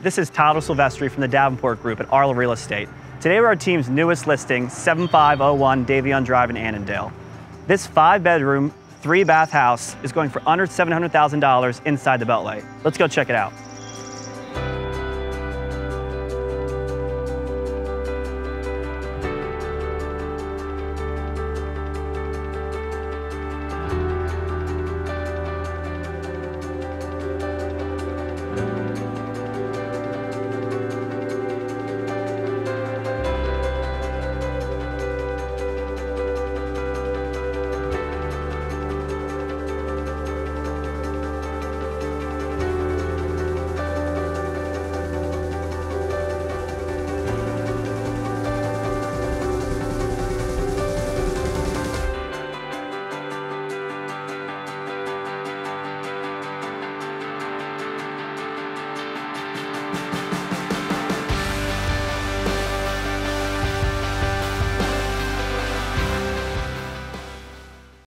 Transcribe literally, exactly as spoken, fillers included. This is Todd Silvestri from the Davenport Group at Arlo Real Estate. Today we're our team's newest listing, seven five oh one Davian Drive in Annandale. This five-bedroom, three-bath house is going for under seven hundred thousand dollars inside the Beltway. Let's go check it out.